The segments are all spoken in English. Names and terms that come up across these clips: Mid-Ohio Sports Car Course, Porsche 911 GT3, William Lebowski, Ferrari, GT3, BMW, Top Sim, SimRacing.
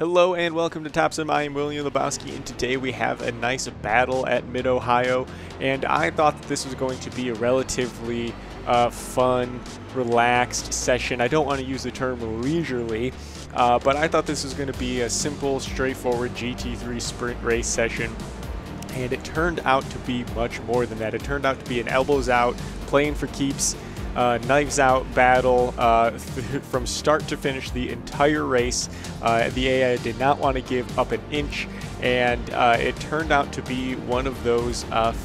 Hello and welcome to Top Sim. I am William Lebowski, and today we have a nice battle at Mid-Ohio, and I thought that this was going to be a relatively fun, relaxed session. I don't want to use the term leisurely, but I thought this was going to be a simple, straightforward GT3 sprint race session, and it turned out to be much more than that. It turned out to be an elbows out, playing for keeps, knives out battle from start to finish the entire race. The AI did not want to give up an inch, and it turned out to be one of those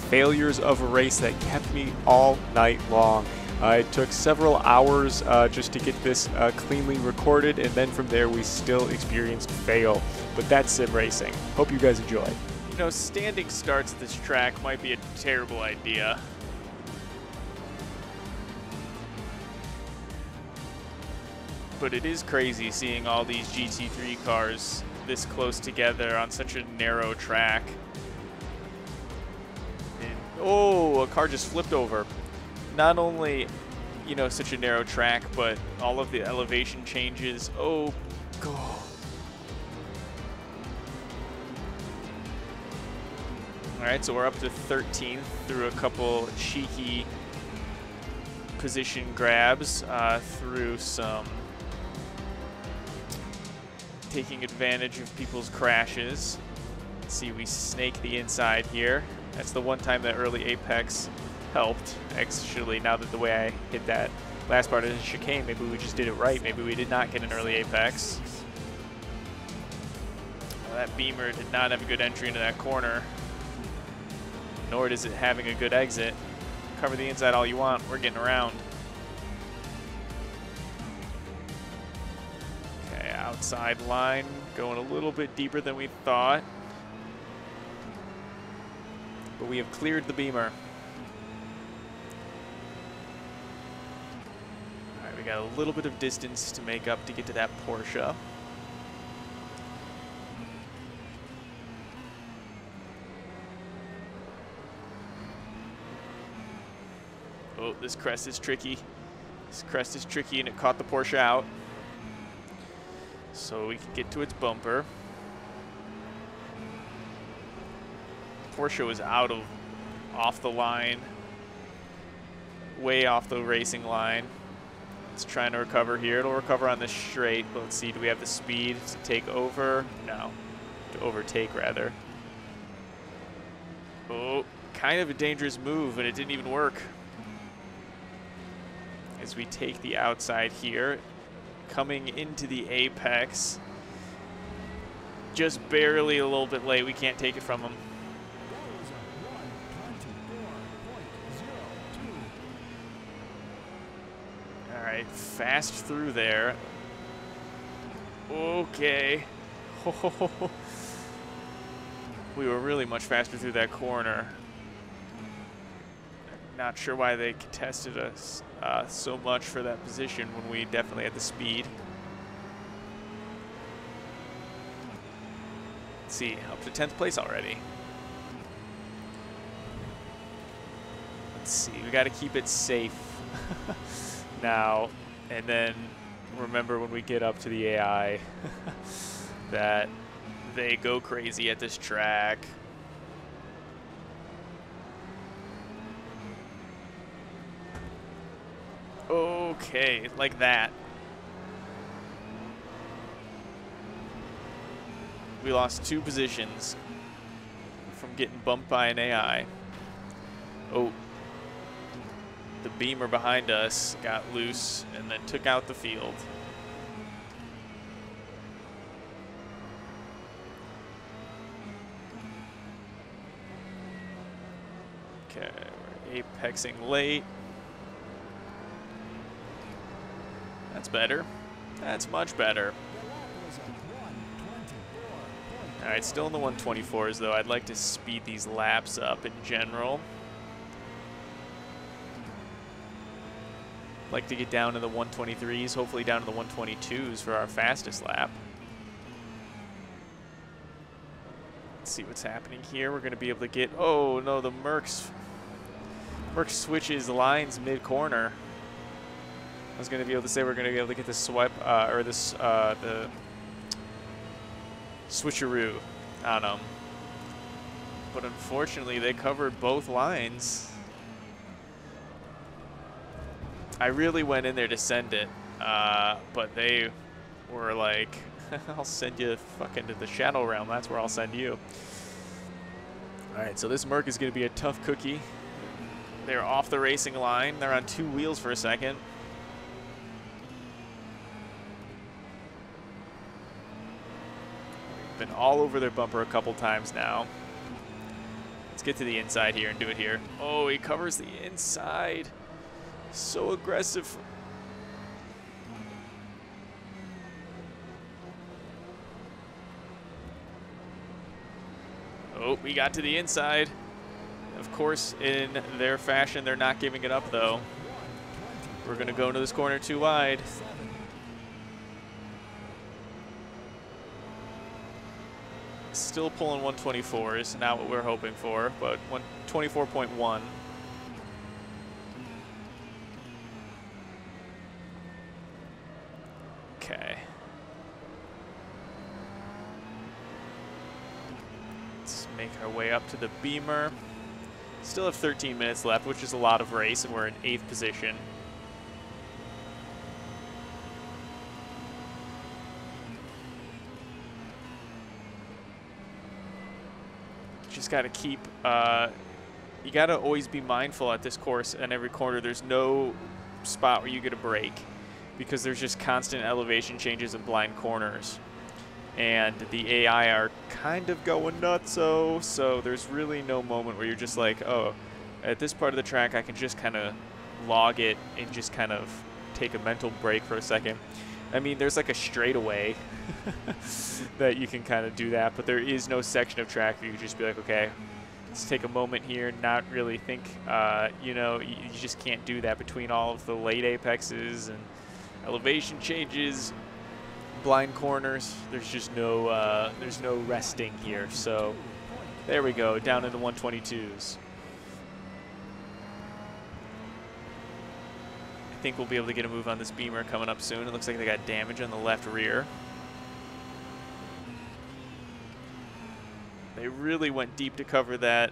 failures of a race that kept me all night long. It took several hours just to get this cleanly recorded, and then from there we still experienced fail. But that's sim racing. Hope you guys enjoy. You know, standing starts at this track might be a terrible idea. But it is crazy seeing all these GT3 cars this close together on such a narrow track. And, oh, a car just flipped over. Not only, you know, such a narrow track, but all of the elevation changes. Oh, God. All right, so we're up to 13th through a couple cheeky position grabs, through some taking advantage of people's crashes. Let's see, we snake the inside here. That's the one time that early apex helped, actually, now that the way I hit that last part of the chicane. Maybe we just did it right. Maybe we did not get an early apex. Well, that Beamer did not have a good entry into that corner, nor does it having a good exit. Cover the inside all you want. We're getting around. Outside line, going a little bit deeper than we thought. But we have cleared the Beamer. All right, we got a little bit of distance to make up to get to that Porsche. Oh, this crest is tricky. This crest is tricky, and it caught the Porsche out. So we can get to its bumper. Porsche was off the line, way off the racing line. It's trying to recover here. It'll recover on the straight, but let's see, do we have the speed to take over? No, to overtake rather. Oh, kind of a dangerous move, and it didn't even work. As we take the outside here, coming into the apex, just barely a little bit late. We can't take it from him. All right, fast through there. Okay. We were really much faster through that corner. Not sure why they contested us so much for that position when we definitely had the speed. Let's see, up to 10th place already. Let's see, we got to keep it safe now. And then remember when we get up to the AI that they go crazy at this track. Okay, like that. We lost two positions from getting bumped by an AI. Oh, the Beamer behind us got loose and then took out the field. Okay, we're apexing late. That's better. That's much better. All right, still in the 124s, though. I'd like to speed these laps up in general. I'd like to get down to the 123s, hopefully down to the 122s for our fastest lap. Let's see what's happening here. We're going to be able to get... Oh, no, the Merc switches lines mid-corner. I was going to be able to say we're going to be able to get the swipe, or this the switcheroo on them. But unfortunately, they covered both lines. I really went in there to send it, but they were like, I'll send you fucking to the Shadow Realm. That's where I'll send you. All right, so this Merc is going to be a tough cookie. They're off the racing line. They're on two wheels for a second. Been all over their bumper a couple times now. Let's get to the inside here and do it here. Oh, he covers the inside. So aggressive. Oh, we got to the inside. Of course, in their fashion, they're not giving it up, though. We're going to go into this corner too wide. Still pulling 124 is not what we're hoping for, but 124.1. Okay. Let's make our way up to the Beamer. Still have 13 minutes left, which is a lot of race, and we're in 8th position. Just got to keep, you got to always be mindful at this course and every corner. There's no spot where you get a break because there's just constant elevation changes and blind corners. And the AI are kind of going nutso, so there's really no moment where you're just like, oh, at this part of the track, I can just kind of log it and just kind of take a mental break for a second. I mean, there's like a straightaway that you can kind of do that, but there is no section of track where you just be like, okay, let's take a moment here, not really think, you know, you just can't do that between all of the late apexes and elevation changes, blind corners. There's just no, there's no resting here. So there we go, down into 122s. I think we'll be able to get a move on this Beamer coming up soon. It looks like they got damage on the left rear. They really went deep to cover that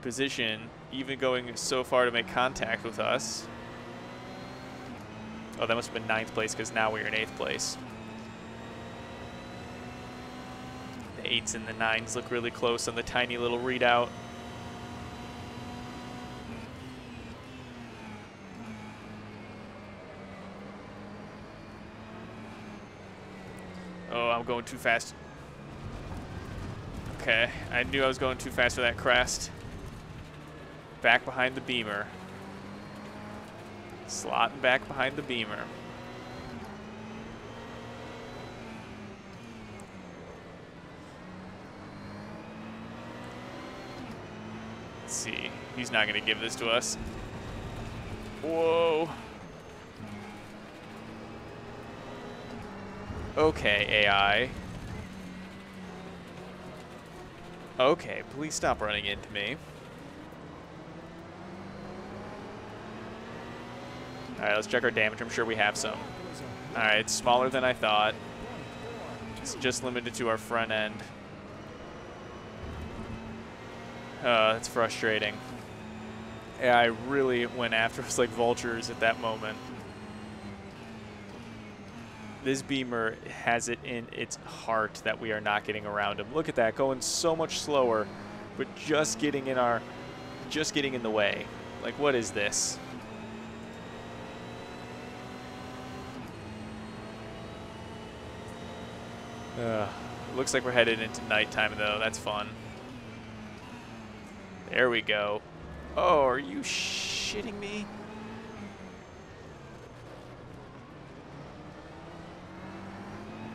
position, even going so far to make contact with us. Oh, that must have been 9th place because now we're in 8th place. The 8s and the 9s look really close on the tiny little readout. Oh, I'm going too fast. Okay, I knew I was going too fast for that crest. Back behind the Beamer. Slotting back behind the Beamer. Let's see, he's not gonna give this to us. Whoa. Okay, AI. Okay, please stop running into me. All right, let's check our damage. I'm sure we have some. All right, it's smaller than I thought. It's just limited to our front end. That's frustrating. AI really went after us like vultures at that moment. This Beamer has it in its heart that we are not getting around him. Look at that, going so much slower, but just getting in the way. Like, what is this? Looks like we're headed into nighttime though, that's fun. There we go. Oh, are you shitting me?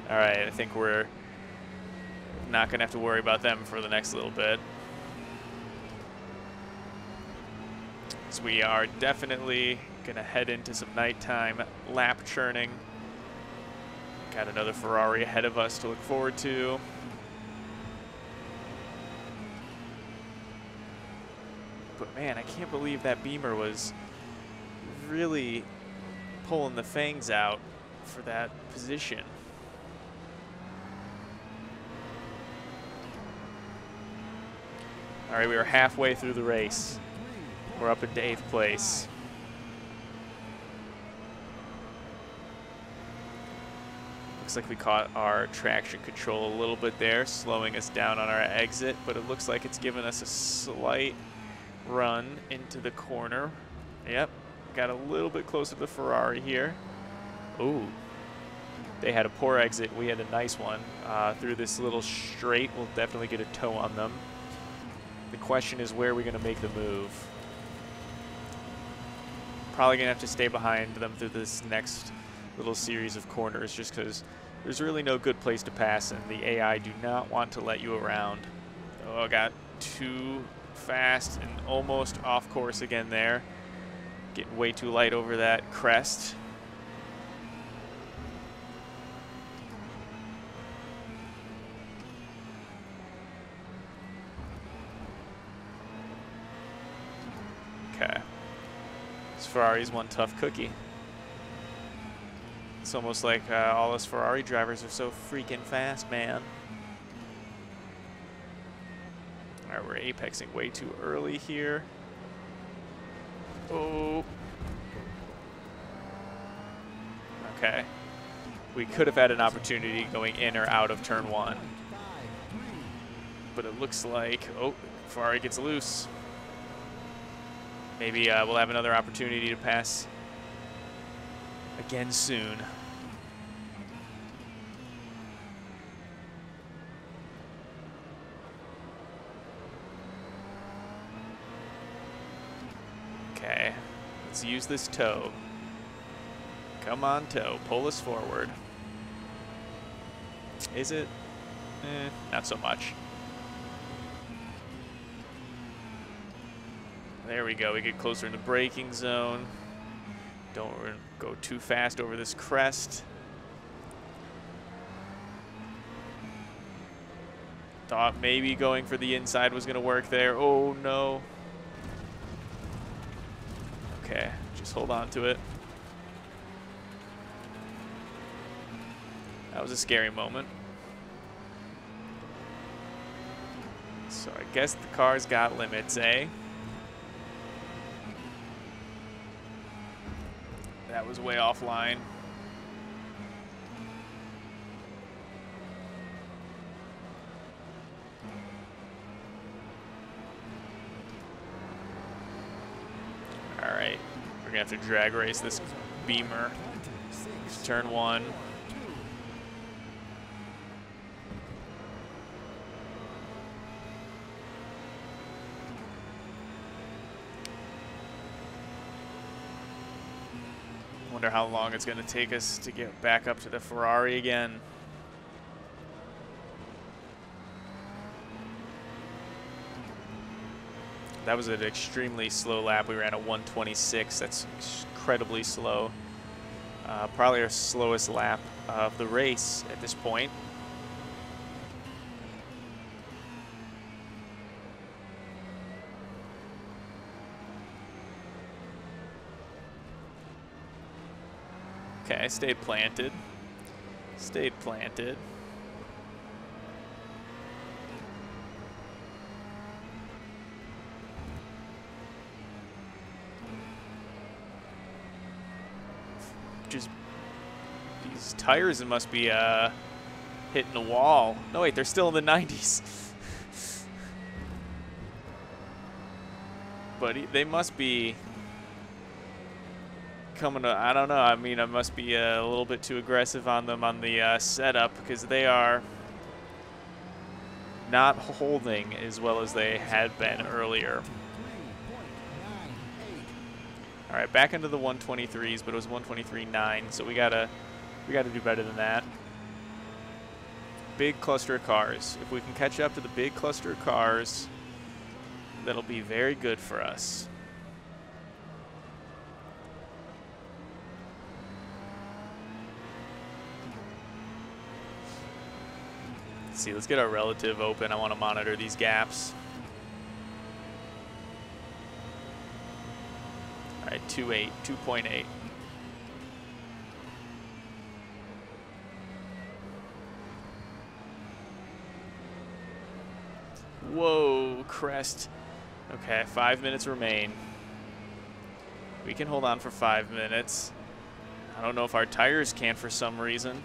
All right, I think we're not going to have to worry about them for the next little bit. So we are definitely going to head into some nighttime lap churning. Got another Ferrari ahead of us to look forward to. But man, I can't believe that Beamer was really pulling the fangs out for that position. All right, we are halfway through the race. We're up into 8th place. Looks like we caught our traction control a little bit there, slowing us down on our exit, but it looks like it's given us a slight run into the corner. Yep, got a little bit closer to the Ferrari here. Ooh, they had a poor exit. We had a nice one through this little straight. We'll definitely get a tow on them. The question is, where are we going to make the move? Probably going to have to stay behind them through this next little series of corners, just because there's really no good place to pass, and the AI do not want to let you around. Oh, I got too fast and almost off course again there. Getting way too light over that crest. Okay. This Ferrari's one tough cookie. It's almost like all us Ferrari drivers are so freaking fast, man. All right, we're apexing way too early here. Oh. Okay. We could have had an opportunity going in or out of turn one. But it looks like, oh, Ferrari gets loose. Maybe we'll have another opportunity to pass again soon. Okay, let's use this tow. Come on, tow, pull us forward. Is it? Not so much. There we go, we get closer in the braking zone. Don't go too fast over this crest. Thought maybe going for the inside was gonna work there. Oh no. Okay, just hold on to it. That was a scary moment. So I guess the car's got limits, eh? That was way offline. All right, we're gonna have to drag race this Beamer to turn one. Wonder how long it's going to take us to get back up to the Ferrari again. That was an extremely slow lap. We ran a 1:26. That's incredibly slow. Probably our slowest lap of the race at this point. Okay, stayed planted. Stayed planted. Just these tires must be hitting the wall. No, wait, they're still in the 90s. But they must be coming to, I don't know, I mean, I must be a little bit too aggressive on them on the setup, because they are not holding as well as they had been earlier. All right, back into the 123s, but it was 123.9, so we gotta do better than that. Big cluster of cars. If we can catch up to the big cluster of cars, that'll be very good for us. See, let's get our relative open. I want to monitor these gaps. All right, 2.8, 2.8. Whoa, crest. Okay, 5 minutes remain. We can hold on for 5 minutes. I don't know if our tires can for some reason.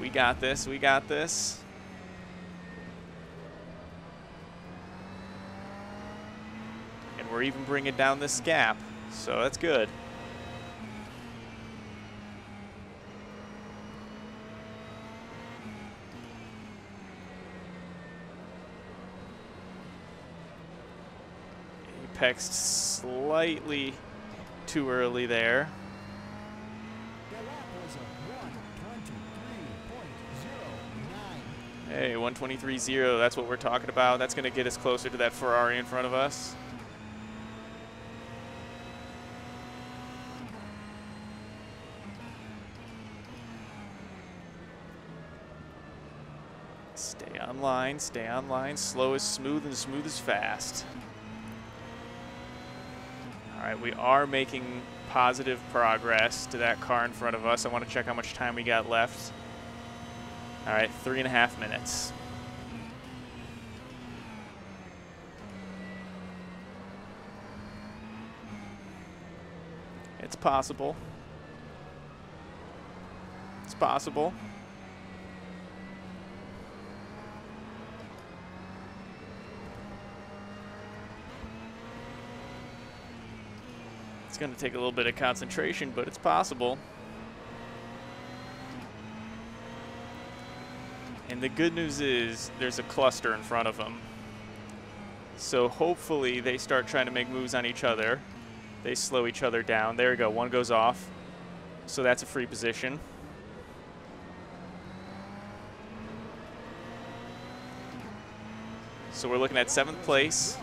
We got this, we got this. And we're even bringing down this gap, so that's good. Apexed slightly too early there. Hey, 1:23.0, that's what we're talking about. That's going to get us closer to that Ferrari in front of us. Stay online, stay online. Slow is smooth and smooth is fast. All right, we are making positive progress to that car in front of us. I want to check how much time we got left. All right, 3.5 minutes. It's possible. It's possible. It's going to take a little bit of concentration, but it's possible. And the good news is there's a cluster in front of them. So hopefully they start trying to make moves on each other. They slow each other down. There we go, one goes off. So that's a free position. So we're looking at 7th place.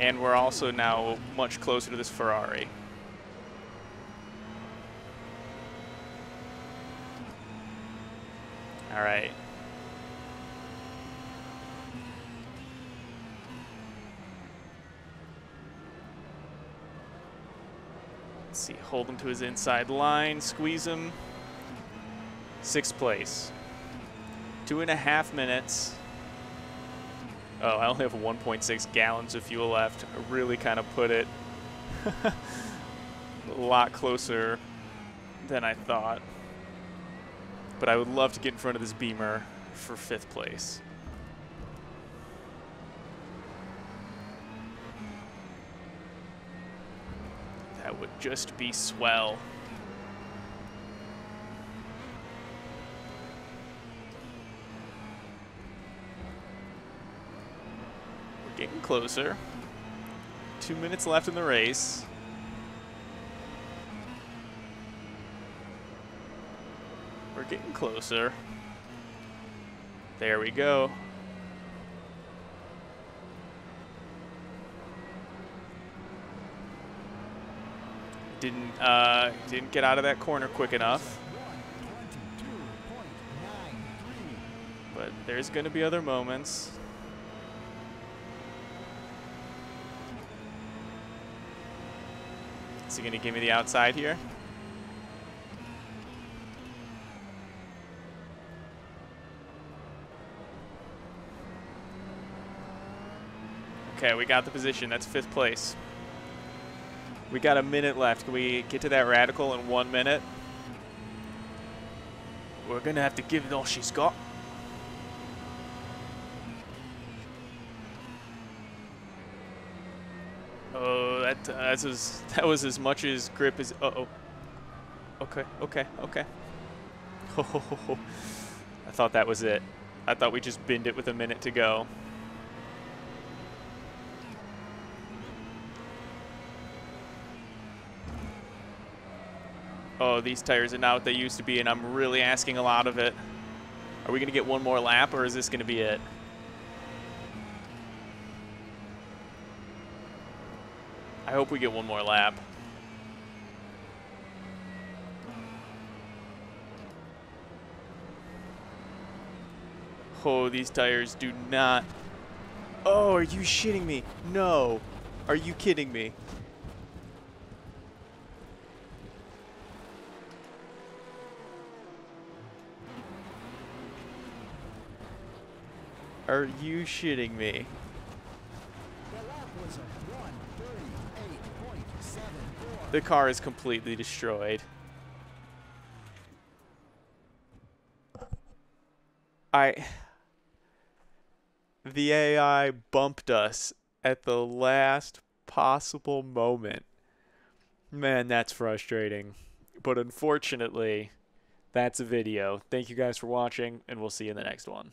And we're also now much closer to this Ferrari. All right. Let's see, hold him to his inside line, squeeze him. 6th place. 2.5 minutes. Oh, I only have 1.6 gallons of fuel left. I really kind of put it a lot closer than I thought. But I would love to get in front of this Beamer for 5th place. That would just be swell. We're getting closer. 2 minutes left in the race. We're getting closer. There we go. Didn't get out of that corner quick enough. But there's going to be other moments. Is he going to give me the outside here? Okay, we got the position. That's 5th place. We got a minute left. Can we get to that radical in 1 minute? We're going to have to give it all she's got. Oh, that was as much as grip as... Uh-oh. Okay, okay, okay. Oh, I thought that was it. I thought we just binned it with a minute to go. Oh, these tires are not what they used to be, and I'm really asking a lot of it. Are we going to get one more lap, or is this going to be it? I hope we get one more lap. Oh, these tires do not... Oh, are you shitting me? No. Are you kidding me? Are you shitting me? The car is completely destroyed. The AI bumped us at the last possible moment. Man, that's frustrating. But unfortunately, that's a video. Thank you guys for watching, and we'll see you in the next one.